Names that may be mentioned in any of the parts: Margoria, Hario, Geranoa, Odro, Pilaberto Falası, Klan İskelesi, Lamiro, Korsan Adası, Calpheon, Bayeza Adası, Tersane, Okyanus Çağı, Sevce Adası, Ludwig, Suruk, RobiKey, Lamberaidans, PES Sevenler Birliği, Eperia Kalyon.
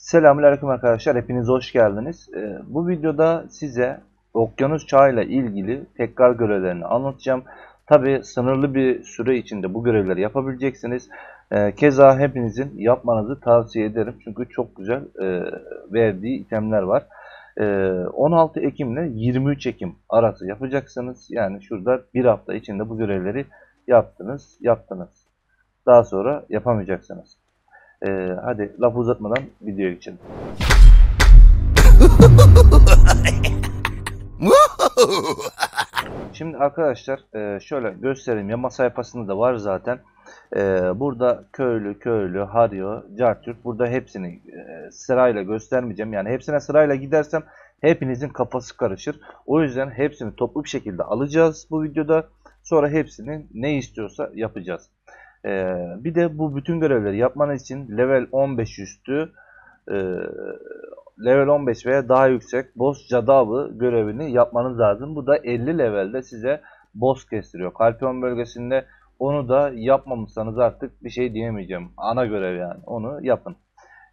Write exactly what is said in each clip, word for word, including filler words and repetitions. Selamünaleyküm arkadaşlar, hepiniz hoş geldiniz. Bu videoda size Okyanus Çağı ile ilgili tekrar görevlerini anlatacağım. Tabi sınırlı bir süre içinde bu görevleri yapabileceksiniz. Keza hepinizin yapmanızı tavsiye ederim çünkü çok güzel verdiği itemler var. on altı Ekim ile yirmi üç Ekim arası yapacaksınız. Yani şurada bir hafta içinde bu görevleri yaptınız, yaptınız. Daha sonra yapamayacaksınız. Ee, hadi laf uzatmadan video için. Şimdi arkadaşlar şöyle göstereyim, yama sayfasında da var zaten. Burada köylü, köylü, Hario, Cartürk, burada hepsini sırayla göstermeyeceğim. Yani hepsine sırayla gidersem hepinizin kafası karışır. O yüzden hepsini toplu bir şekilde alacağız bu videoda. Sonra hepsini ne istiyorsa yapacağız. Ee, bir de bu bütün görevleri yapmanız için level on beş üstü e, level on beş veya daha yüksek boss cadavı görevini yapmanız lazım. Bu da elli levelde size boss kestiriyor. Calpheon bölgesinde onu da yapmamışsanız artık bir şey diyemeyeceğim. Ana görev yani, onu yapın.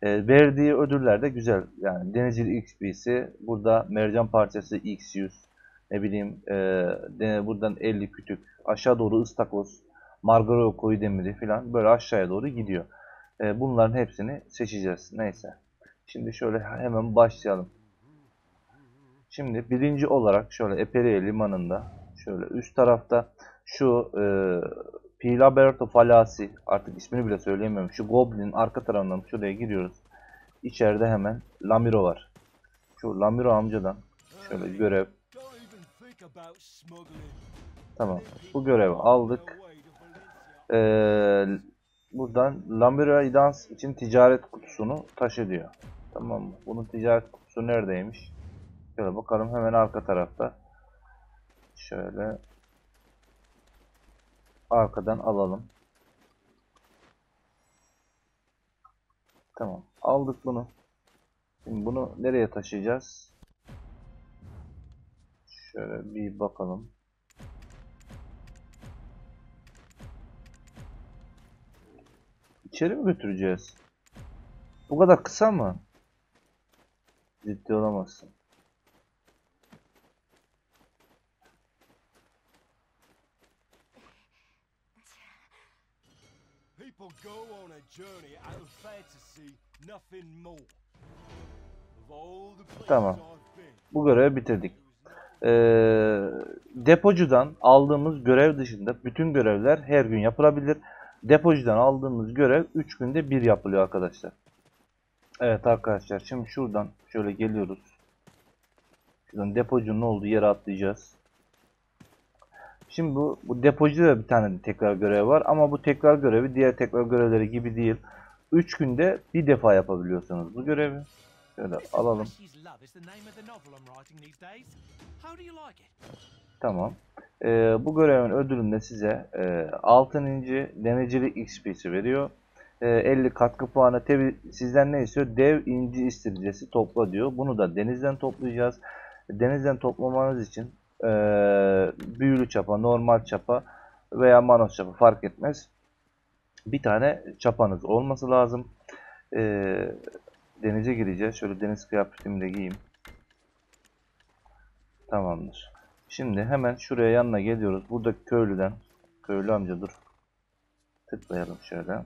E, verdiği ödüller de güzel. Yani denizcilik X P'si, burada mercan parçası X yüz, ne bileyim e, de, buradan elli kütük, aşağı doğru ıstakoz, Margoria koyu demiri falan böyle aşağıya doğru gidiyor. E, bunların hepsini seçeceğiz. Neyse. Şimdi şöyle hemen başlayalım. Şimdi birinci olarak şöyle Eperia limanında şöyle üst tarafta şu e, Pilaberto Falası, artık ismini bile söyleyemiyorum. Şu Goblin'in arka tarafından şuraya giriyoruz. İçeride hemen Lamiro var. Şu Lamiro amcadan şöyle görev. Tamam. Bu görevi aldık. Ee, buradan Lamberaidans için ticaret kutusunu taşı diyor. Tamam mı? Bunun ticaret kutusu neredeymiş? Şöyle bakalım, hemen arka tarafta. Şöyle arkadan alalım. Tamam, aldık bunu. Şimdi bunu nereye taşıyacağız? Şöyle bir bakalım. İçeri mi götüreceğiz? Bu kadar kısa mı? Ciddi olamazsın. Tamam. Bu görevi bitirdik. Ee, depocudan aldığımız görev dışında bütün görevler her gün yapılabilir. Depocudan aldığımız görev üç günde bir yapılıyor arkadaşlar. Evet arkadaşlar, şimdi şuradan şöyle geliyoruz. Şuradan depocunun olduğu yere atlayacağız. Şimdi bu, bu depocuda bir tane tekrar görev var ama bu tekrar görevi diğer tekrar görevleri gibi değil. üç günde bir defa yapabiliyorsunuz bu görevi. Şöyle alalım. Tamam. Ee, bu görevin ödülünde size e, altın inci, denecilik X P'si veriyor. E, elli katkı puanı. Tabi sizden ne istiyor? Dev inci istiricesi topla diyor. Bunu da denizden toplayacağız. Denizden toplamanız için e, büyülü çapa, normal çapa veya manos çapa fark etmez. Bir tane çapanız olması lazım. E, denize gireceğiz. Şöyle deniz kıyafetimi de giyeyim. Tamamdır. Şimdi hemen şuraya yanına geliyoruz. Buradaki köylüden, köylü amca dur. Tıklayalım şöyle.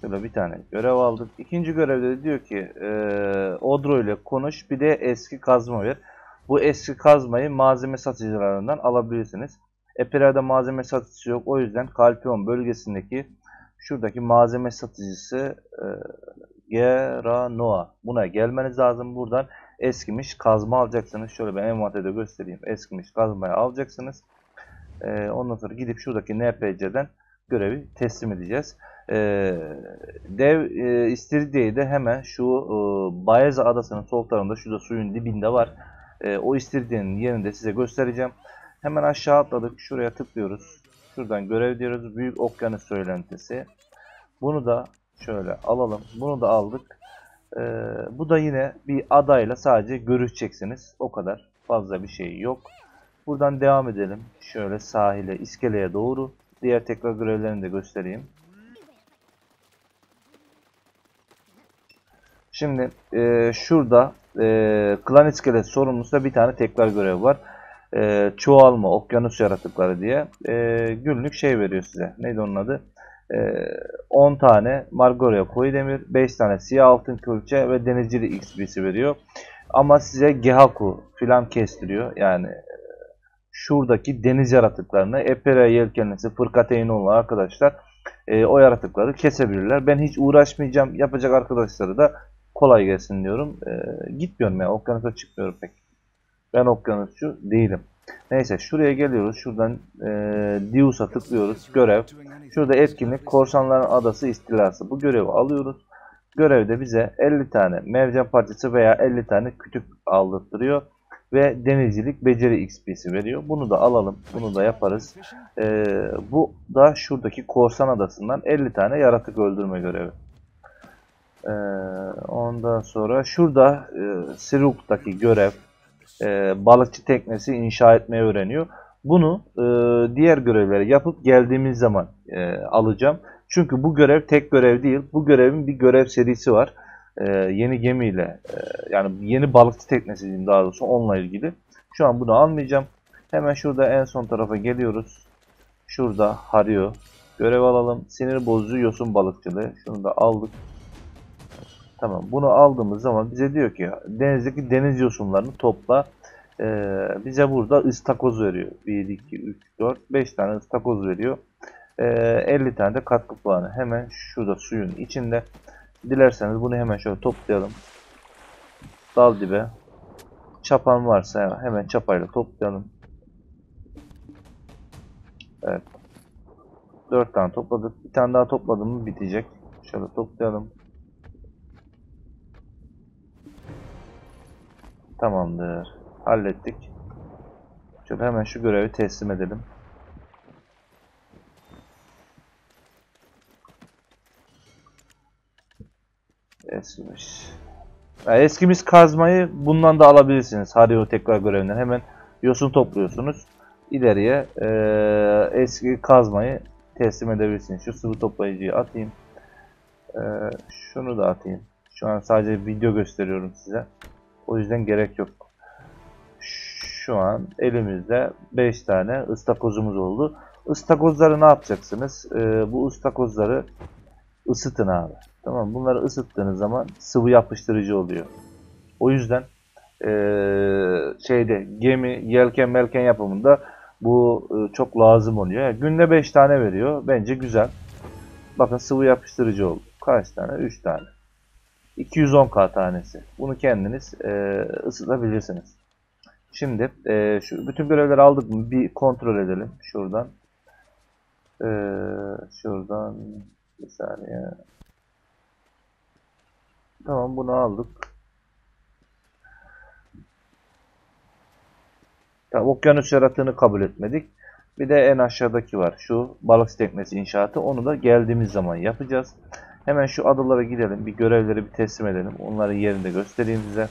Şöyle bir tane görev aldık. İkinci görevde de diyor ki e, Odro ile konuş, bir de eski kazma ver. Bu eski kazmayı malzeme satıcılarından alabilirsiniz. Eperia'da malzeme satıcısı yok. O yüzden Calpheon bölgesindeki şuradaki malzeme satıcısı e, Geranoa. Buna gelmeniz lazım buradan. Eskimiş kazma alacaksınız. Şöyle ben envanterde göstereyim. Eskimiş kazmayı alacaksınız. Ee, ondan sonra gidip şuradaki N P C'den görevi teslim edeceğiz. Ee, dev e, istiridyeyi de hemen şu e, Bayeza Adası'nın sol tarafında, şurada suyun dibinde var. E, o istiridyenin yerini de size göstereceğim. Hemen aşağı atladık. Şuraya tıklıyoruz. Şuradan görev diyoruz. Büyük Okyanus Söylentisi. Bunu da şöyle alalım. Bunu da aldık. Ee, bu da yine bir adayla sadece görüşeceksiniz. O kadar, fazla bir şey yok. Buradan devam edelim. Şöyle sahile, iskeleye doğru. Diğer tekrar görevlerini de göstereyim. Şimdi e, şurada e, Klan İskelesi sorumlusunda bir tane tekrar görev var. E, çoğalma, okyanus yaratıkları diye e, günlük şey veriyor size. Neydi onun adı? on tane Margoria koyu demir, beş tane siyah altın külçe ve denizcili X P'si veriyor. Ama size Gehaku filan kestiriyor. Yani şuradaki deniz yaratıklarını Eperia yelkenlisi, Fırkateynonlu arkadaşlar e, o yaratıkları kesebilirler. Ben hiç uğraşmayacağım. Yapacak arkadaşları da kolay gelsin diyorum. E, gitmiyorum ya. Okyanusa çıkmıyorum pek. Ben okyanusçu değilim. Neyse şuraya geliyoruz. Şuradan e, Dius'a tıklıyoruz. Görev. Şurada etkinlik Korsanların Adası istilası. Bu görevi alıyoruz. Görevde bize elli tane mercan parçası veya elli tane kütük aldırtırıyor. Ve denizcilik beceri X P'si veriyor. Bunu da alalım. Bunu da yaparız. E, bu da şuradaki Korsan Adası'ndan elli tane yaratık öldürme görevi. E, ondan sonra şurada e, Suruk'taki görev. E, balıkçı teknesi inşa etmeyi öğreniyor. Bunu e, diğer görevleri yapıp geldiğimiz zaman e, alacağım. Çünkü bu görev tek görev değil. Bu görevin bir görev serisi var. E, yeni gemiyle e, yani yeni balıkçı teknesi diyeyim daha doğrusu, onunla ilgili. Şu an bunu almayacağım. Hemen şurada en son tarafa geliyoruz. Şurada Hario. Görev alalım. Sinir bozucu yosun balıkçılığı. Şunu da aldık. Tamam, bunu aldığımız zaman bize diyor ki denizdeki deniz yosunlarını topla. Ee, bize burada ıstakoz veriyor. bir, iki, üç, dört, beş tane ıstakoz veriyor. Ee, elli tane de katkı puanı. Hemen şurada suyun içinde. Dilerseniz bunu hemen şöyle toplayalım. Dal dibe. Çapan varsa hemen çapayla toplayalım. Evet. dört tane topladık. Bir tane daha topladım mı bitecek. Şöyle toplayalım. Tamamdır. Hallettik. Şöyle hemen şu görevi teslim edelim. Eskimiş. Yani eskimiş kazmayı bundan da alabilirsiniz. Hario tekrar görevinden. Hemen yosun topluyorsunuz. İleriye e, eski kazmayı teslim edebilirsiniz. Şu sıvı toplayıcıyı atayım. E, şunu da atayım. Şu an sadece video gösteriyorum size. O yüzden gerek yok. Şu an elimizde beş tane ıstakozumuz oldu. Istakozları ne yapacaksınız? Ee, bu ıstakozları ısıtın abi. Tamam, bunları ısıttığınız zaman sıvı yapıştırıcı oluyor. O yüzden ee, şeyde gemi yelken melken yapımında bu e, çok lazım oluyor. Yani günde beş tane veriyor. Bence güzel. Bakın sıvı yapıştırıcı oldu. Kaç tane? üç tane. iki yüz on K tanesi. Bunu kendiniz e, ısıtabilirsiniz. Şimdi e, şu bütün görevleri aldık mı? Bir kontrol edelim. Şuradan. E, şuradan. Bir saniye. Tamam, bunu aldık. Tamam, okyanus yaratığını kabul etmedik. Bir de en aşağıdaki var. Şu balık teknesi inşaatı. Onu da geldiğimiz zaman yapacağız. Hemen şu adalara gidelim. Bir görevleri bir teslim edelim. Onların yerini de göstereyim size.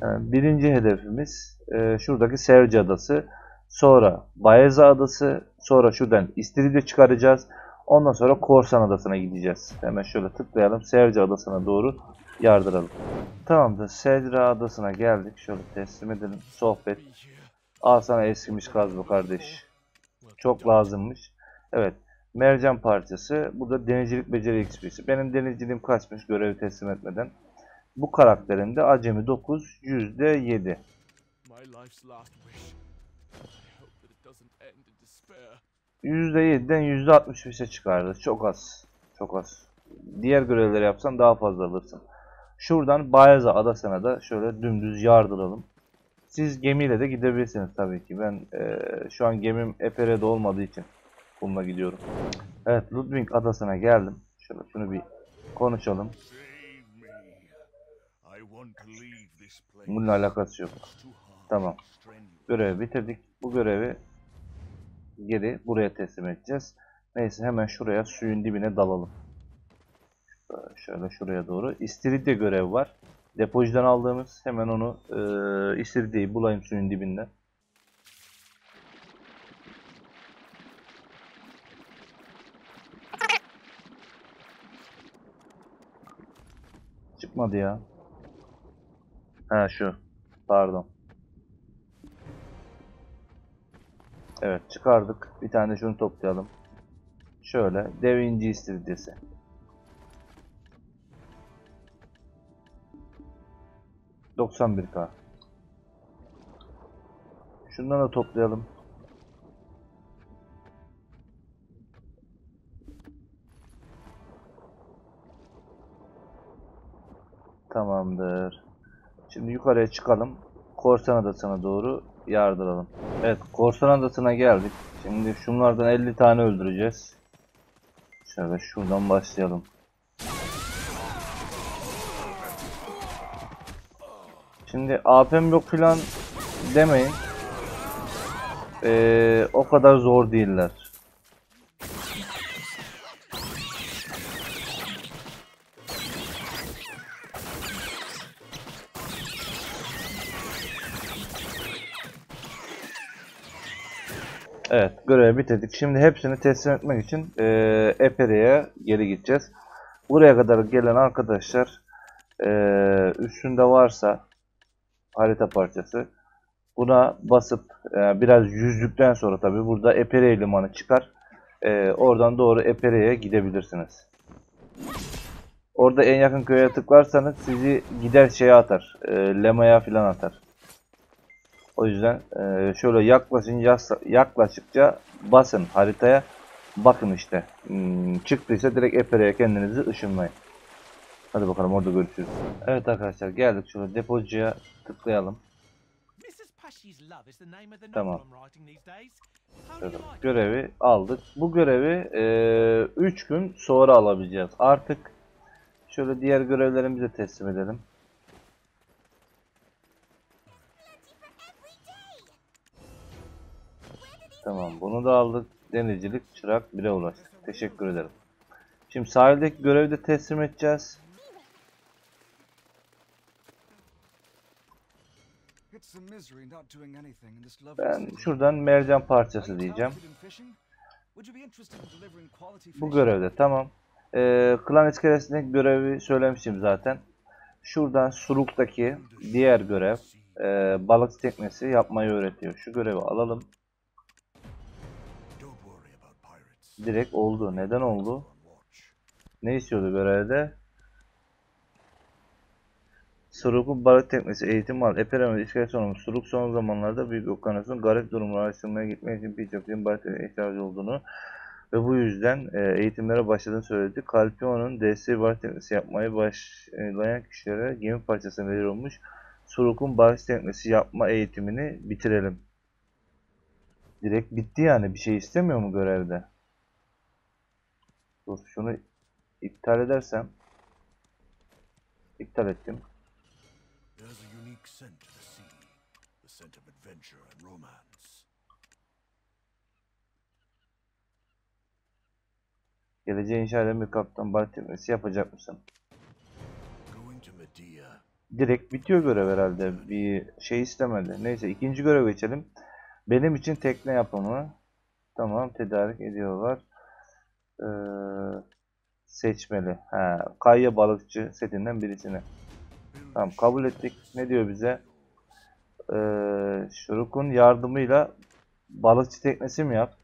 Yani birinci hedefimiz e, şuradaki Sevce Adası. Sonra Bayeza Adası. Sonra şuradan İstiridye çıkaracağız. Ondan sonra Korsan Adası'na gideceğiz. Hemen şöyle tıklayalım. Sevce Adası'na doğru yardıralım. Tamamdır. Sevce Adası'na geldik. Şöyle teslim edelim. Sohbet. Al sana eskimiş kazma kardeş. Çok lazımmış. Evet. Mercan parçası. Burada denizcilik beceri X P'si. Benim denizciliğim kaçmış görevi teslim etmeden. Bu karakterin de acemi dokuz, yüzde yedi. yüzde yedi'den yüzde altmış beş'e çıkardı. Çok az. Çok az. Diğer görevleri yapsan daha fazla alırsın. Şuradan Bayeza Adası'na da şöyle dümdüz yardıralım. Siz gemiyle de gidebilirsiniz tabii ki. Ben e, şu an gemim Epere'de olmadığı için bununla gidiyorum. Evet, Ludwig Adası'na geldim. Şöyle şunu bir konuşalım. Bununla alakası yok. Tamam. Görevi bitirdik. Bu görevi geri buraya teslim edeceğiz. Neyse hemen şuraya suyun dibine dalalım. Şöyle şuraya doğru. İstiridye görevi var. Depocudan aldığımız. Hemen onu e, istiridyeyi bulayım suyun dibinde. Çıkmadı ya. Ha şu. Pardon. Evet çıkardık. Bir tane de şunu toplayalım. Şöyle. Dev inci istiridyesi. doksan bir bin. Şundan da toplayalım. Tamamdır. Şimdi yukarıya çıkalım. Korsan Adası'na doğru yardıralım. Evet, Korsan Adası'na geldik. Şimdi şunlardan elli tane öldüreceğiz. Şöyle şuradan başlayalım. Şimdi A P M yok falan demeyin. Ee, o kadar zor değiller. Evet, görevi bitirdik. Şimdi hepsini teslim etmek için e, Eperia'ya geri gideceğiz. Buraya kadar gelen arkadaşlar e, üstünde varsa harita parçası buna basıp e, biraz yüzdükten sonra tabi burada Eperia limanı çıkar. E, oradan doğru Eperia'ya gidebilirsiniz. Orada en yakın köye tıklarsanız sizi gider şeye atar. E, Lema'ya filan atar. O yüzden şöyle yaklaşınca, yaklaştıkça basın haritaya, bakın işte çıktıysa direkt Eperia'ya kendinizi ışınlayın. Hadi bakalım orada görüşürüz. Evet arkadaşlar geldik şöyle depocuya tıklayalım. Tamam. Evet, görevi aldık. Bu görevi üç e, gün sonra alabileceğiz. Artık şöyle diğer görevlerimizi teslim edelim. Tamam, bunu da aldık. Denizcilik çırak bire ulaştık. Teşekkür ederim. Şimdi sahildeki görevi de teslim edeceğiz. Ben şuradan mercan parçası diyeceğim. Bu görevde tamam. Ee, Klan İskelesi'ndeki görevi söylemiştim zaten. Şuradan Suruk'taki diğer görev e, balık teknesi yapmayı öğretiyor. Şu görevi alalım. Direkt oldu. Neden oldu? Ne istiyordu görevde? Suruk'un balık teknesi eğitim var. Eperia ve İskele sonumu. Suruk son zamanlarda büyük okyanusun garip durumlara açılmaya gitmek için birçok yeni balık teknesi ihtiyacı olduğunu ve bu yüzden eğitimlere başladığını söyledi. Calpheon'un desteği balık teknesi yapmayı başlayan kişilere gemi parçasına verilmiş. Suruk'un balık teknesi yapma eğitimini bitirelim. Direkt bitti yani. Bir şey istemiyor mu görevde? Dur şunu iptal edersem. İptal ettim. Geleceği inşa eden bir kaptan balık teknesi yapacak mısın? Direkt bitiyor görev herhalde. Bir şey istemedi. Neyse ikinci göreve geçelim. Benim için tekne yapımı. Tamam, tedarik ediyorlar. Ee, seçmeli. Ha, kayya balıkçı setinden birisini. Tamam, kabul ettik. Ne diyor bize? Ee, Suruk'un yardımıyla balıkçı teknesi mi yap?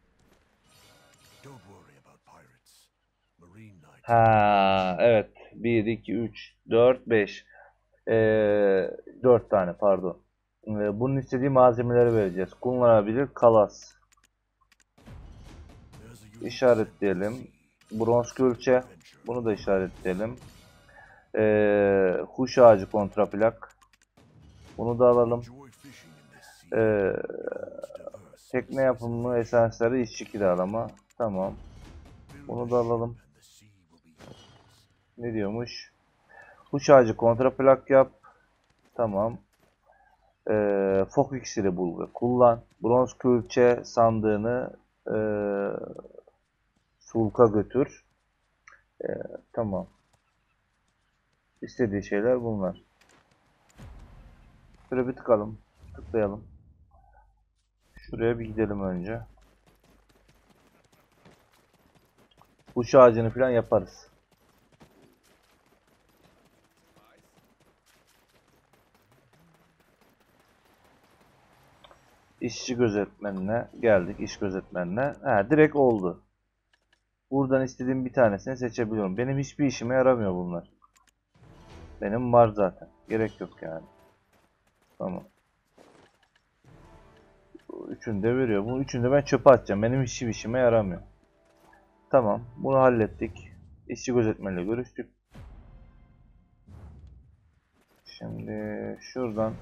Ha, evet. bir, iki, üç, dört, beş. Ee, dört tane pardon. Bunun istediği malzemeleri vereceğiz. Kullanabilir kalas. İşaretleyelim. Bronz külçe. Bunu da işaretleyelim. Ee, kuş ağacı kontraplak. Bunu da alalım. Ee, tekne yapımı esansları işçi kiralama. Tamam. Bunu da alalım. Ne diyormuş? Kuş ağacı kontraplak yap. Tamam. E, Fok iksiri bulgu. Kullan. Bronz külçe sandığını e, sulka götür. E, tamam. İstediği şeyler bunlar. Şöyle bir tıkalım. Tıklayalım. Şuraya bir gidelim önce. Kuş ağacını falan yaparız. işçi gözetmenine geldik. İş gözetmenine. Ha, direkt oldu. Buradan istediğim bir tanesini seçebiliyorum. Benim hiçbir işime yaramıyor bunlar. Benim var zaten. Gerek yok yani. Tamam. Üçünü de veriyor. Bu üçünü de ben çöpe atacağım. Benim hiçbir işime yaramıyor. Tamam. Bunu hallettik. İşçi gözetmenle görüştük. Şimdi şuradan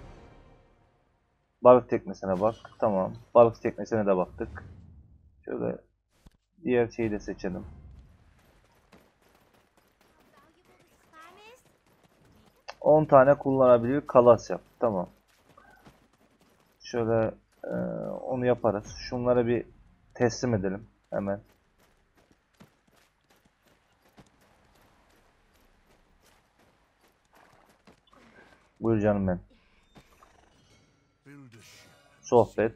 balık teknesine bak. Tamam. Balık teknesine de baktık. Şöyle diğer şeyi de seçelim. on tane kullanabilir kalas yap. Tamam. Şöyle e, onu yaparız. Şunlara bir teslim edelim. Hemen. Buyur canım ben. Sohbet.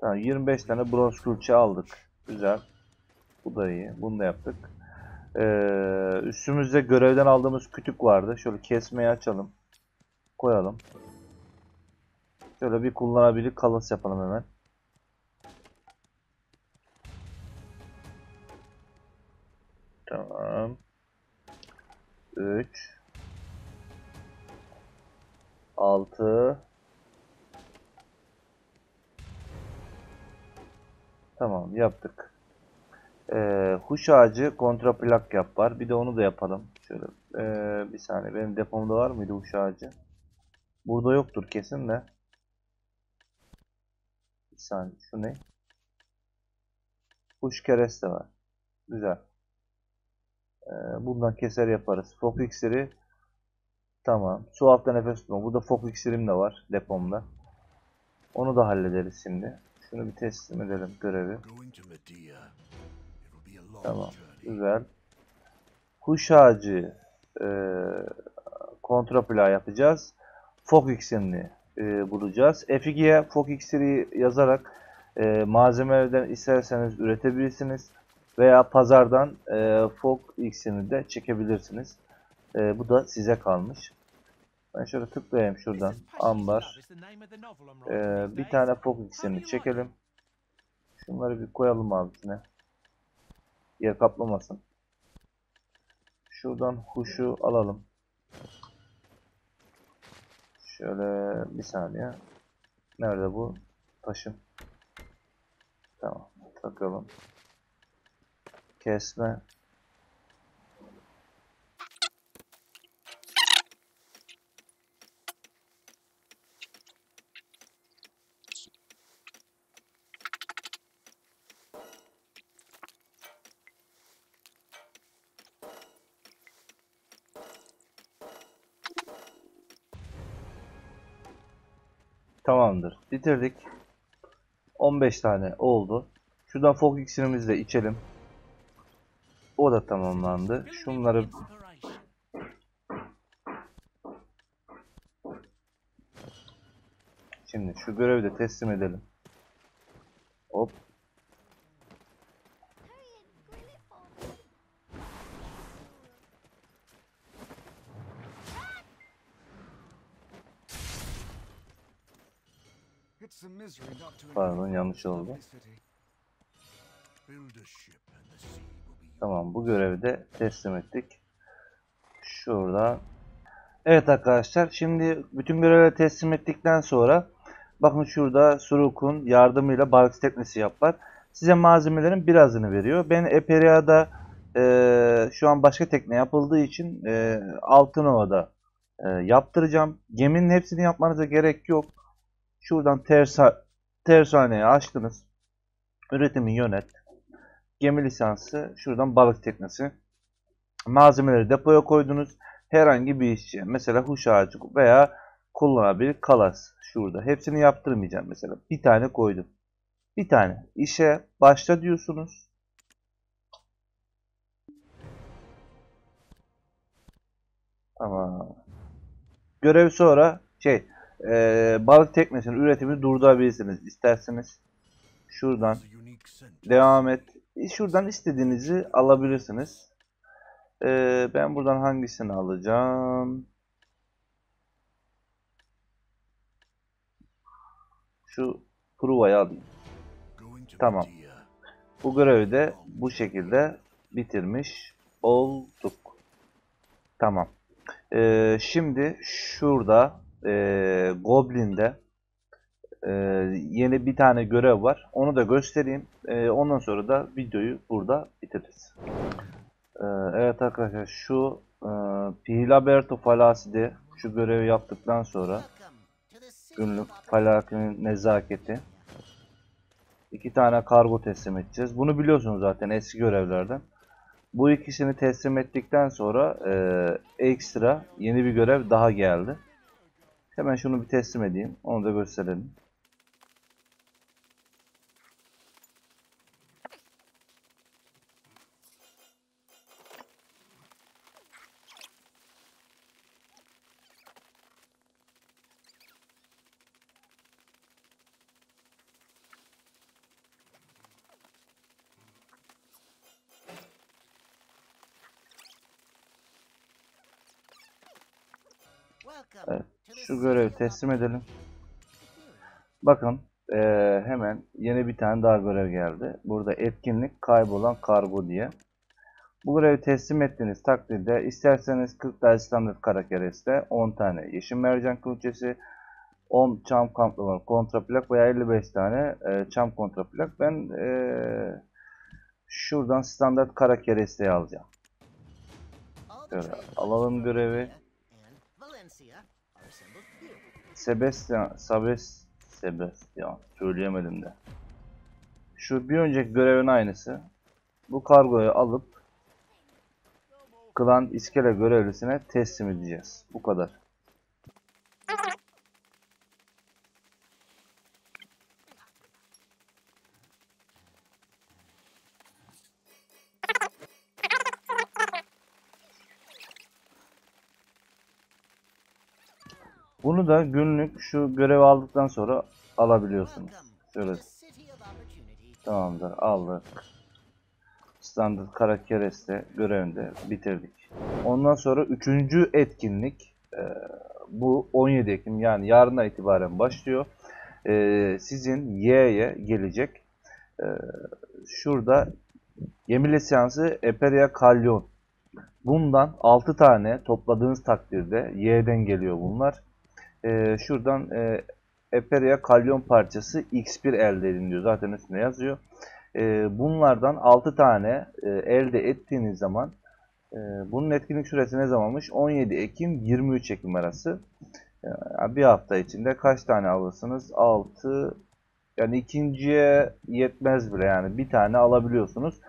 Tamam, yirmi beş tane bronz külçe aldık. Güzel. Bu da iyi. Bunu da yaptık. Ee, üstümüzde görevden aldığımız kütük vardı. Şöyle kesmeyi açalım. Koyalım. Şöyle bir kullanabilir kalas yapalım hemen. Tamam. üç altı. Tamam, yaptık. Ee, huş ağacı kontraplak yap var. Bir de onu da yapalım. Şöyle ee, bir saniye. Benim depomda var mıydı huş ağacı? Burada yoktur kesin de. Bir saniye. Şu ne? Huş kereste var. Güzel. Ee, bundan keser yaparız. Fok iksiri. Tamam. Su altta nefes tutma. Burada fok iksirim de var depomda. Onu da hallederiz şimdi. Şunu bir teslim edelim görevi. Tamam. Güzel. Kuş ağacı e, kontrapla yapacağız. Fok iksirini e, bulacağız. F iki'ye fok iksiri yazarak e, malzemelerden isterseniz üretebilirsiniz. Veya pazardan e, fok iksirini de çekebilirsiniz. E, bu da size kalmış. Ben şöyle tıklayayım şuradan. Ambar. Ee, bir tane fok iksirini çekelim. Şunları bir koyalım abisine. Yer kaplamasın. Şuradan huşu alalım. Şöyle bir saniye. Nerede bu? Taşım. Tamam. Takalım. Kesme. Tamamdır. Bitirdik. on beş tane oldu. Şuradan fok iksirimizi de içelim. O da tamamlandı. Şunları şimdi şu görevi de teslim edelim. Hop. Pardon, yanlış oldu. Tamam, bu görevi de teslim ettik. Şurada. Evet arkadaşlar, şimdi bütün görevleri teslim ettikten sonra bakın şurada Suruk'un yardımıyla balık teknesi yapar. Size malzemelerin birazını veriyor. Ben Eperia'da e, şu an başka tekne yapıldığı için e, Altınova'da e, yaptıracağım. Geminin hepsini yapmanıza gerek yok. Şuradan tersa, tersaneye açtınız. Üretimi yönet. Gemi lisansı. Şuradan balık teknesi. Malzemeleri depoya koydunuz. Herhangi bir işçi. Mesela huş ağacı veya kullanabilir kalas. Şurada. Hepsini yaptırmayacağım mesela. Bir tane koydum. Bir tane. İşe başla diyorsunuz. Tamam. Görev sonra şey... Ee, balık teknesinin üretimini durdurabilirsiniz isterseniz. Şuradan devam et. Şuradan istediğinizi alabilirsiniz. Ee, ben buradan hangisini alacağım? şu Pruva'yı alayım. Tamam. Bu görevi de bu şekilde bitirmiş olduk. Tamam. Ee, şimdi şurada e, Goblin'de e, yeni bir tane görev var. Onu da göstereyim. E, ondan sonra da videoyu burada bitiririz. E, evet arkadaşlar, şu e, Pilaberto Falası, şu görevi yaptıktan sonra günlük Falak'ın nezaketi. İki tane kargo teslim edeceğiz. Bunu biliyorsunuz zaten eski görevlerden. Bu ikisini teslim ettikten sonra e, ekstra yeni bir görev daha geldi. Hemen şunu bir teslim edeyim. Onu da gösterelim. Evet, şu görevi teslim edelim. Bakın ee, hemen yeni bir tane daha görev geldi. Burada etkinlik kaybolan kargo diye. Bu görevi teslim ettiğiniz takdirde isterseniz kırk tane standart karakteriste, on tane yeşil mercan kılıçesi, on çam kamplamalı kontraplak veya elli beş tane e, çam kontraplak. Ben e, şuradan standart karakteriste alacağım. Şöyle alalım görevi. Sebastian, Sabes, Sebastian, söyleyemedim de. Şu bir önceki görevin aynısı. Bu kargoyu alıp Klan İskele görevlisine teslim edeceğiz. Bu kadar. Bunu da günlük şu görevi aldıktan sonra alabiliyorsunuz. Şöyle. Tamamdır, aldık. Standart karaktereste görevini de bitirdik. Ondan sonra üçüncü etkinlik, bu on yedi Ekim, yani yarına itibaren başlıyor. Sizin Y'ye gelecek. Şurada gemi lisansı Eperia Kalyon. Bundan altı tane topladığınız takdirde Y'den geliyor bunlar. Ee, şuradan e, Eperia Kalyon parçası iks bir elde edin diyor. Zaten üstüne yazıyor. Ee, bunlardan altı tane e, elde ettiğiniz zaman e, bunun etkinlik süresi ne zamanmış? on yedi Ekim yirmi üç Ekim arası. Yani bir hafta içinde kaç tane alırsınız? altı, yani ikinciye yetmez bile, yani bir tane alabiliyorsunuz.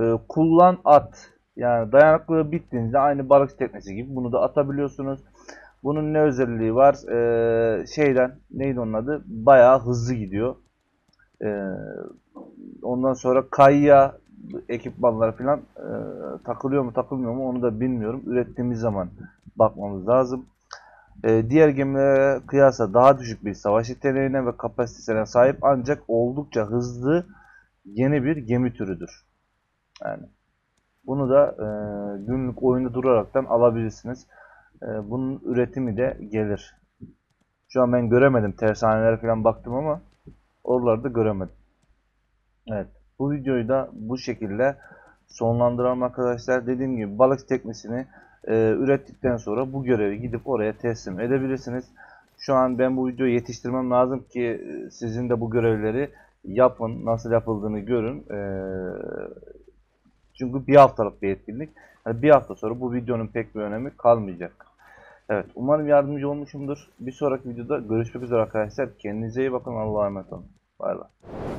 Ee, kullan at, yani dayanıklılığı bittiğinizde aynı balık teknesi gibi bunu da atabiliyorsunuz. Bunun ne özelliği var? Ee, şeyden, neydi onun adı? Bayağı hızlı gidiyor. Ee, ondan sonra kayya ekipmanları falan e, takılıyor mu takılmıyor mu onu da bilmiyorum. Ürettiğimiz zaman bakmamız lazım. Ee, diğer gemilere kıyasla daha düşük bir savaş yeteneğine ve kapasitesine sahip, ancak oldukça hızlı yeni bir gemi türüdür. Yani bunu da e, günlük oyunda duraraktan alabilirsiniz. Bunun üretimi de gelir. Şu an ben göremedim. Tersanelere falan baktım ama oralarda göremedim. Evet. Bu videoyu da bu şekilde sonlandıralım arkadaşlar. Dediğim gibi balık teknesini e, ürettikten sonra bu görevi gidip oraya teslim edebilirsiniz. Şu an ben bu videoyu yetiştirmem lazım ki sizin de bu görevleri yapın. Nasıl yapıldığını görün. E, çünkü bir haftalık bir etkinlik. Yani bir hafta sonra bu videonun pek bir önemi kalmayacak. Evet, umarım yardımcı olmuşumdur. Bir sonraki videoda görüşmek üzere arkadaşlar. Kendinize iyi bakın. Allah'a emanet olun. Bay bay.